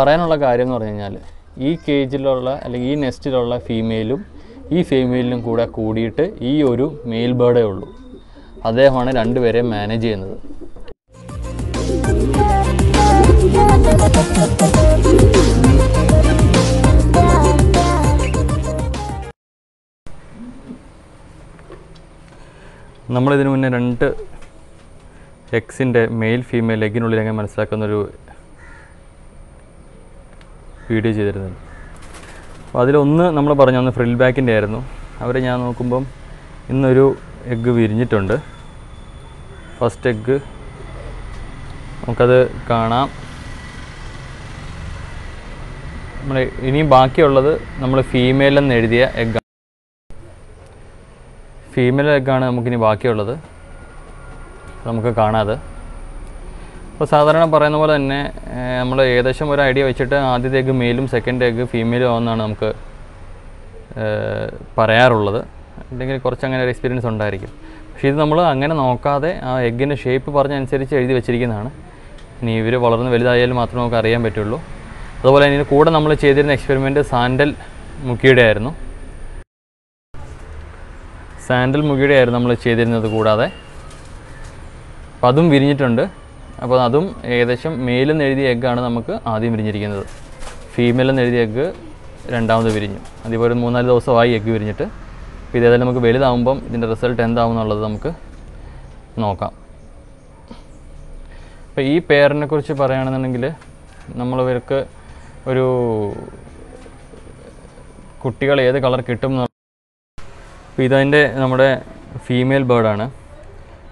പറയാനുള്ള കാര്യം എന്ന് പറഞ്ഞു കഴിഞ്ഞാൽ ഈ കേജിലുള്ള അല്ലെങ്കിൽ ഈ നെസ്റ്റിലുള്ള ഫീമെയിലും കൂടിയിട്ട് ഈ ഒരു മെയിൽ ബേർഡേ ഉള്ളൂ. അദ്ദേഹമാണ് രണ്ടുപേരെ മാനേജ് ചെയ്യുന്നത്. നമ്മളിതിനു മുന്നേ രണ്ട് എക്സിൻ്റെ മെയിൽ ഫീമെയിൽ എഗ്ഗിനുള്ളിൽ എങ്ങനെ മനസ്സിലാക്കുന്നൊരു വീഡിയോ ചെയ്തിരുന്നത്. അപ്പോൾ അതിലൊന്ന് നമ്മൾ പറഞ്ഞു തന്ന ഫ്രിൽ ബാക്കിൻ്റെ ആയിരുന്നു. അവരെ ഞാൻ നോക്കുമ്പം ഇന്നൊരു എഗ്ഗ് വിരിഞ്ഞിട്ടുണ്ട്. ഫസ്റ്റ് എഗ്ഗ് നമുക്കത് കാണാം. നമ്മൾ ഇനിയും ബാക്കിയുള്ളത് നമ്മൾ ഫീമെയിൽ എന്ന് എഴുതിയ എഗ്ഗാണ്. ഫീമെയിൽ എഗ്ഗാണ് നമുക്കിനി ബാക്കിയുള്ളത്, നമുക്ക് കാണാതെ. അപ്പോൾ സാധാരണ പറയുന്ന പോലെ തന്നെ നമ്മൾ ഏകദേശം ഒരു ഐഡിയ വെച്ചിട്ട് ആദ്യത്തെ എഗ്ഗ് മെയിലും സെക്കൻഡ് എഗ്ഗ് ഫീമെയിലും ആവുമെന്നാണ് നമുക്ക് പറയാറുള്ളത്. അല്ലെങ്കിൽ കുറച്ചങ്ങനെ ഒരു എക്സ്പീരിയൻസ് ഉണ്ടായിരിക്കും. പക്ഷേ ഇത് നമ്മൾ അങ്ങനെ നോക്കാതെ ആ എഗ്ഗിൻ്റെ ഷേപ്പ് പറഞ്ഞനുസരിച്ച് എഴുതി വെച്ചിരിക്കുന്നതാണ്. ഇനി ഇവർ വളർന്ന് വലുതായാലും മാത്രമേ നമുക്ക് അറിയാൻ പറ്റുള്ളൂ. അതുപോലെ ഇതിൻ്റെ കൂടെ നമ്മൾ ചെയ്തിരുന്ന എക്സ്പെരിമെൻറ്റ് സാൻഡൽ മുക്കിയുടെ ആയിരുന്നു. സാൻഡൽ മുക്കിയുടെ ആയിരുന്നു നമ്മൾ ചെയ്തിരുന്നത്. കൂടാതെ അപ്പോൾ അതും വിരിഞ്ഞിട്ടുണ്ട്. അപ്പോൾ അതും ഏകദേശം മെയിലെന്ന് എഴുതിയ എഗ്ഗാണ് നമുക്ക് ആദ്യം വിരിഞ്ഞിരിക്കുന്നത്. ഫീമെയിലെന്ന് എഴുതിയ എഗ്ഗ് രണ്ടാമത് വിരിഞ്ഞു. അതേപോലെ ഒരു 3-4 ദിവസമായി എഗ്ഗ് വിരിഞ്ഞിട്ട്. അപ്പോൾ ഇതേതായാലും നമുക്ക് വലുതാവുമ്പം ഇതിൻ്റെ റിസൾട്ട് എന്താവും എന്നുള്ളത് നമുക്ക് നോക്കാം. അപ്പോൾ ഈ പെയറിനെ കുറിച്ച് പറയുകയാണെന്നുണ്ടെങ്കിൽ നമ്മൾ ഇവർക്ക് ഒരു കുട്ടികൾ ഏത് കളർ കിട്ടും എന്ന്. അപ്പോൾ ഇതതിൻ്റെ നമ്മുടെ ഫീമെയിൽ ബേർഡാണ്.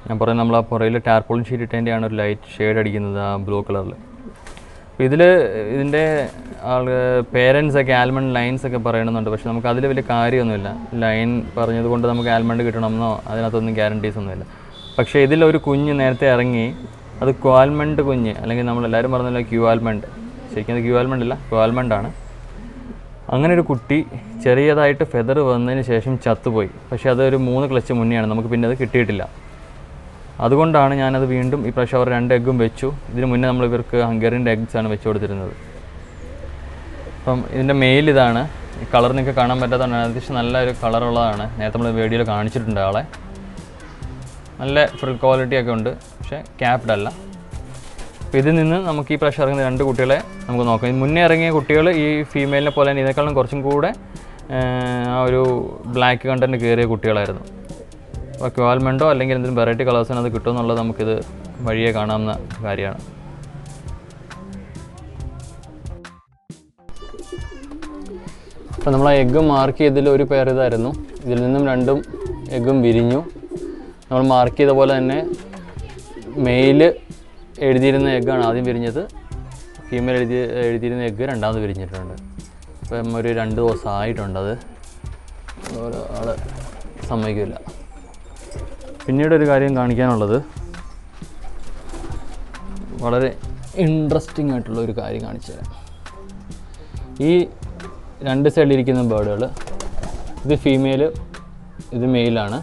ഞാൻ പറയുന്നത് നമ്മൾ ആ പുറയിൽ ടാർപോളിൻ ഷീറ്റ് ഇട്ടതിൻ്റെയാണ് ഒരു ലൈറ്റ് ഷെയ്ഡ് അടിക്കുന്നത് ആ ബ്ലൂ കളറിൽ. അപ്പോൾ ഇതിൻ്റെ പേരൻസൊക്കെ ആൽമണ്ട് ലൈൻസൊക്കെ പറയണമെന്നുണ്ട്. പക്ഷേ നമുക്ക് അതിൽ വലിയ കാര്യമൊന്നുമില്ല. ലൈൻ പറഞ്ഞത് കൊണ്ട് നമുക്ക് ആൽമണ്ട് കിട്ടണമെന്നോ അതിനകത്തൊന്നും ഗ്യാരണ്ടീസൊന്നുമില്ല. പക്ഷേ ഇതിലൊരു കുഞ്ഞ് നേരത്തെ ഇറങ്ങി, അത് ക്വാൽമണ്ട് കുഞ്ഞ്, അല്ലെങ്കിൽ നമ്മളെല്ലാവരും പറഞ്ഞല്ലോ ക്യൂആൽമണ്ട്. ശരിക്കും അത് ക്യൂആൽമണ്ട് അല്ല, ക്വാൽമണ്ടാണ്. അങ്ങനെ ഒരു കുട്ടി ചെറിയതായിട്ട് ഫെദർ വന്നതിന് ശേഷം ചത്തുപോയി. പക്ഷേ അതൊരു 3 ക്ലച്ച് മുന്നെയാണ്, നമുക്ക് പിന്നെ അത് കിട്ടിയിട്ടില്ല. അതുകൊണ്ടാണ് ഞാനത് വീണ്ടും ഈ പ്രാവശ്യം അവർ 2 എഗ്ഗും വെച്ചു. ഇതിന് മുന്നേ നമ്മൾ ഇവർക്ക് ഹംഗേറിയൻ്റെ എഗ്സാണ് വെച്ചു കൊടുത്തിരുന്നത്. അപ്പം ഇതിൻ്റെ മെയിൽ ഇതാണ്. ഈ കളർ നിങ്ങൾക്ക് കാണാൻ പറ്റാത്തതാണ്. അത്യാവശ്യം നല്ല ഒരു കളറുള്ളതാണ്. നേരത്തെ നമ്മൾ വീഡിയോയിൽ കാണിച്ചിട്ടുണ്ട് ആളെ. നല്ല ഫ്രിൽ ക്വാളിറ്റിയൊക്കെ ഉണ്ട്, പക്ഷേ ക്യാപ്ഡ് അല്ല. അപ്പോൾ ഇതിൽ നിന്ന് നമുക്ക് ഈ പ്രാവശ്യം ഇറങ്ങുന്ന 2 കുട്ടികളെ നമുക്ക് നോക്കാം. ഇത് മുന്നേ ഇറങ്ങിയ കുട്ടികൾ ഈ ഫീമെയിലിനെ പോലെ തന്നെ ഇതിനേക്കാളും കുറച്ചും കൂടെ ആ ഒരു ബ്ലാക്ക് കണ്ടൻറ്റ് കയറിയ കുട്ടികളായിരുന്നു. അപ്പോൾ ക്വാൽമണ്ടോ അല്ലെങ്കിൽ എന്തെങ്കിലും വെറൈറ്റി കളേഴ്സിന് അത് കിട്ടുമെന്നുള്ളത് നമുക്കിത് വഴിയെ കാണാവുന്ന കാര്യമാണ്. അപ്പോൾ നമ്മൾ ആ എഗ്ഗ് മാർക്ക് ചെയ്തതിൽ ഒരു പേർ ഇതായിരുന്നു. ഇതിൽ നിന്നും 2 എഗ്ഗും വിരിഞ്ഞു. നമ്മൾ മാർക്ക് ചെയ്ത പോലെ തന്നെ മെയിൽ എഴുതിയിരുന്ന എഗ്ഗാണ് ആദ്യം വിരിഞ്ഞത്. ഫീമെയിൽ എഴുതിയിരുന്ന എഗ്ഗ് രണ്ടാമത് വിരിഞ്ഞിട്ടുണ്ട്. അപ്പം ഒരു 2 ദിവസം ആയിട്ടുണ്ട്. അത് ഒരാൾ സമ്മതിക്കില്ല. പിന്നീടൊരു കാര്യം കാണിക്കാനുള്ളത്, വളരെ ഇൻട്രസ്റ്റിംഗ് ആയിട്ടുള്ള ഒരു കാര്യം കാണിച്ചു തരാം. ഈ 2 സൈഡിലിരിക്കുന്ന ബേർഡുകൾ, ഇത് ഫീമെയിൽ ഇത് മെയിലാണ്.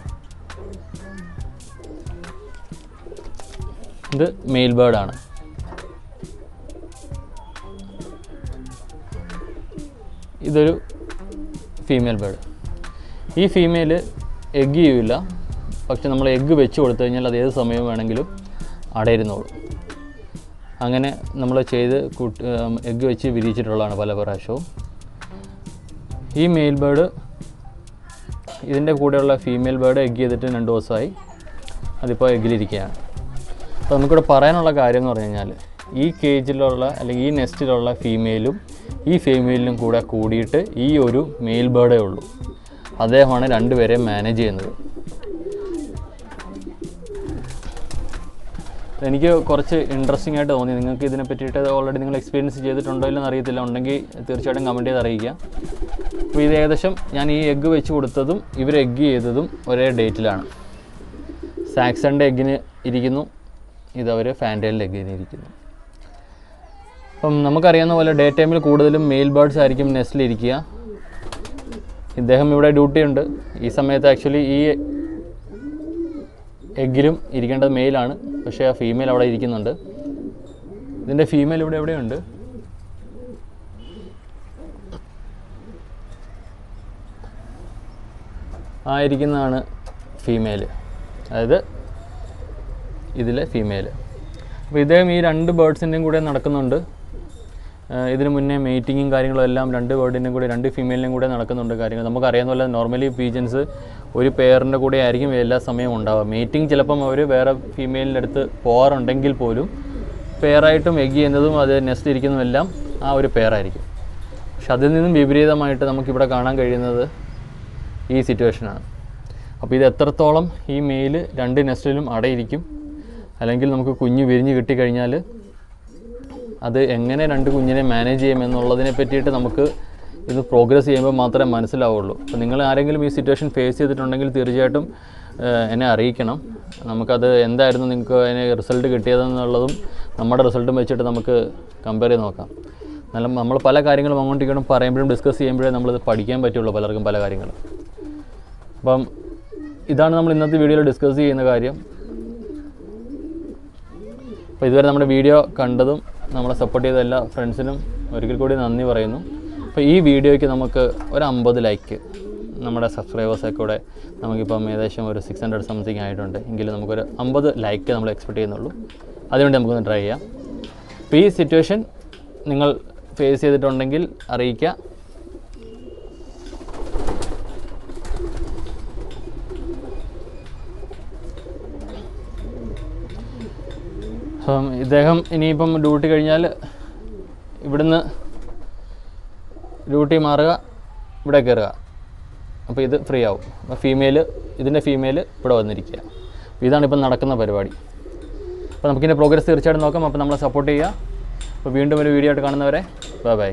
ഇത് മെയിൽ ബേർഡാണ്. ഇതൊരു ഫീമെയിൽ ബേർഡ്. ഈ ഫീമെയിൽ എഗ്ഗ് ചെയ്യില്ല. പക്ഷെ നമ്മൾ എഗ്ഗ് വെച്ച് കൊടുത്തു കഴിഞ്ഞാൽ അത് ഏത് സമയം വേണമെങ്കിലും അടയിരുന്നോളൂ. അങ്ങനെ നമ്മൾ ചെയ്ത് എഗ്ഗ് വെച്ച് വിരിയിച്ചിട്ടുള്ളതാണ് പല പ്രാവശ്യവും. ഈ മെയിൽ ബേർഡ് ഇതിൻ്റെ കൂടെയുള്ള ഫീമെയിൽ ബേർഡ് എഗ്ഗ് ചെയ്തിട്ട് 2 ദിവസമായി. അതിപ്പോൾ എഗ്ഗിലിരിക്കുകയാണ്. അപ്പോൾ നമുക്കിവിടെ പറയാനുള്ള കാര്യം എന്ന് പറഞ്ഞു കഴിഞ്ഞാൽ ഈ കേജിലുള്ള അല്ലെങ്കിൽ ഈ നെസ്റ്റിലുള്ള ഫീമെയിലും കൂടെ കൂടിയിട്ട് ഈ ഒരു മെയിൽ ബേർഡേ ഉള്ളൂ. അദ്ദേഹമാണ് രണ്ടുപേരെ മാനേജ് ചെയ്യുന്നത്. എനിക്ക് കുറച്ച് ഇൻട്രസ്റ്റിംഗ് ആയിട്ട് തോന്നി. നിങ്ങൾക്ക് ഇതിനെ പറ്റിയിട്ട് ഓൾറെഡി നിങ്ങൾ എക്സ്പീരിയൻസ് ചെയ്തിട്ടുണ്ടോ ഇല്ലെന്ന് അറിയത്തില്ല. ഉണ്ടെങ്കിൽ തീർച്ചയായിട്ടും കമൻറ്റ് ചെയ്ത് അറിയിക്കുക. അപ്പോൾ ഇത് ഏകദേശം ഞാൻ ഈ എഗ്ഗ് വെച്ച് കൊടുത്തതും ഇവർ എഗ്ഗ് ചെയ്തതും ഒരേ ഡേറ്റിലാണ്. സാക്സൻ്റെ എഗ്ഗിന് ഇരിക്കുന്നു, ഇതവർ ഫാൻറ്റേലിൻ്റെ എഗ്ഗിന് ഇരിക്കുന്നു. അപ്പം നമുക്കറിയാവുന്ന പോലെ ഡേ ടൈമിൽ കൂടുതലും മെയിൽ ബേർഡ്സ് ആയിരിക്കും നെസ്റ്റിലിരിക്കുക. ഇദ്ദേഹം ഇവിടെ ഡ്യൂട്ടി ഉണ്ട്. ഈ സമയത്ത് ആക്ച്വലി ഈ എഗ്ഗിലും ഇരിക്കേണ്ടത് മെയിലാണ്. പക്ഷേ ആ ഫീമെയിൽ അവിടെ ഇരിക്കുന്നുണ്ട്. ഇതിൻ്റെ ഫീമെയിൽ ഇവിടെ എവിടെയുണ്ട്. ആയിരിക്കുന്നതാണ് ഫീമെയിൽ, അതായത് ഇതിലെ ഫീമെയിൽ. അപ്പോൾ ഇതേം ഈ രണ്ട് ബേർഡ്സിൻ്റെയും കൂടെ നടക്കുന്നുണ്ട്. ഇതിന് മുന്നേ മീറ്റിങ്ങും കാര്യങ്ങളും എല്ലാം രണ്ട് ബേർഡിൻ്റെയും കൂടെ, രണ്ട് ഫീമെയിലിനും കൂടെ നടക്കുന്നുണ്ട് കാര്യങ്ങൾ. നമുക്കറിയാവുന്ന പോലെ നോർമലി പീജൻസ് ഒരു പെയറിൻ്റെ കൂടെ ആയിരിക്കും എല്ലാ സമയവും ഉണ്ടാവുക. മീറ്റിംഗ് ചിലപ്പം അവർ വേറെ ഫീമെയിലിൻ്റെ അടുത്ത് പോകാറുണ്ടെങ്കിൽ പോലും പെയറായിട്ടും എഗ് ചെയ്യുന്നതും അത് നെസ്റ്റ് ഇരിക്കുന്നതുമെല്ലാം ആ ഒരു പെയറായിരിക്കും. പക്ഷെ അതിൽ നിന്നും വിപരീതമായിട്ട് നമുക്കിവിടെ കാണാൻ കഴിയുന്നത് ഈ സിറ്റുവേഷനാണ്. അപ്പോൾ ഇത് എത്രത്തോളം ഈ മെയിൽ രണ്ട് നെസ്റ്റിലും അടയിരിക്കും, അല്ലെങ്കിൽ നമുക്ക് കുഞ്ഞ് വിരിഞ്ഞ് കിട്ടിക്കഴിഞ്ഞാൽ അത് എങ്ങനെ രണ്ട് കുഞ്ഞിനെ മാനേജ് ചെയ്യുമെന്നുള്ളതിനെ പറ്റിയിട്ട് നമുക്ക് ഇത് പ്രോഗ്രസ് ചെയ്യുമ്പോൾ മാത്രമേ മനസ്സിലാവുള്ളൂ. അപ്പോൾ നിങ്ങൾ ആരെങ്കിലും ഈ സിറ്റുവേഷൻ ഫേസ് ചെയ്തിട്ടുണ്ടെങ്കിൽ തീർച്ചയായിട്ടും എന്നെ അറിയിക്കണം. നമുക്കത് എന്തായിരുന്നു നിങ്ങൾക്ക് അതിന് റിസൾട്ട് കിട്ടിയതെന്നുള്ളതും നമ്മുടെ റിസൾട്ടും വെച്ചിട്ട് നമുക്ക് കമ്പയർ ചെയ്ത് നോക്കാം. എന്നാലും നമ്മൾ പല കാര്യങ്ങളും അങ്ങോട്ടും ഇങ്ങോട്ടും പറയുമ്പോഴും ഡിസ്കസ് ചെയ്യുമ്പോഴേ നമ്മളിത് പഠിക്കാൻ പറ്റുള്ളൂ, പലർക്കും പല കാര്യങ്ങളും. അപ്പം ഇതാണ് നമ്മൾ ഇന്നത്തെ വീഡിയോയിൽ ഡിസ്കസ് ചെയ്യുന്ന കാര്യം. അപ്പോൾ ഇതുവരെ നമ്മുടെ വീഡിയോ കണ്ടതും നമ്മളെ സപ്പോർട്ട് ചെയ്ത എല്ലാ ഫ്രണ്ട്സിനും ഒരിക്കൽ കൂടി നന്ദി പറയുന്നു. അപ്പോൾ ഈ വീഡിയോയ്ക്ക് നമുക്ക് ഒരു 50 ലൈക്ക് നമ്മുടെ സബ്സ്ക്രൈബേഴ്സൊക്കെ കൂടെ നമുക്കിപ്പം ഏകദേശം ഒരു 600 സംതിങ് ആയിട്ടുണ്ട്. എങ്കിലും നമുക്കൊരു 50 ലൈക്ക് നമ്മൾ എക്സ്പെക്ട് ചെയ്യുന്നുള്ളൂ. അതിനുവേണ്ടി നമുക്കൊന്ന് ട്രൈ ചെയ്യാം. അപ്പോൾ ഈ സിറ്റുവേഷൻ നിങ്ങൾ ഫേസ് ചെയ്തിട്ടുണ്ടെങ്കിൽ അറിയിക്കുക. അപ്പം ഇദ്ദേഹം ഇനിയിപ്പം ഡ്യൂട്ടി കഴിഞ്ഞാൽ ഇവിടുന്ന് ഡ്യൂട്ടി മാറുക, ഇവിടെ കയറുക. അപ്പോൾ ഇത് ഫ്രീ ആവും. അപ്പോൾ ഇതിൻ്റെ ഫീമെയിൽ ഇവിടെ വന്നിരിക്കുക. ഇതാണ് ഇപ്പം നടക്കുന്ന പരിപാടി. അപ്പോൾ നമുക്കിതിൻ്റെ പ്രോഗ്രസ് തീർച്ചയായിട്ടും നോക്കാം. അപ്പോൾ നമ്മളെ സപ്പോർട്ട് ചെയ്യുക. അപ്പോൾ വീണ്ടും ഒരു വീഡിയോ ആയിട്ട് കാണുന്നവരെ ബൈ ബൈ.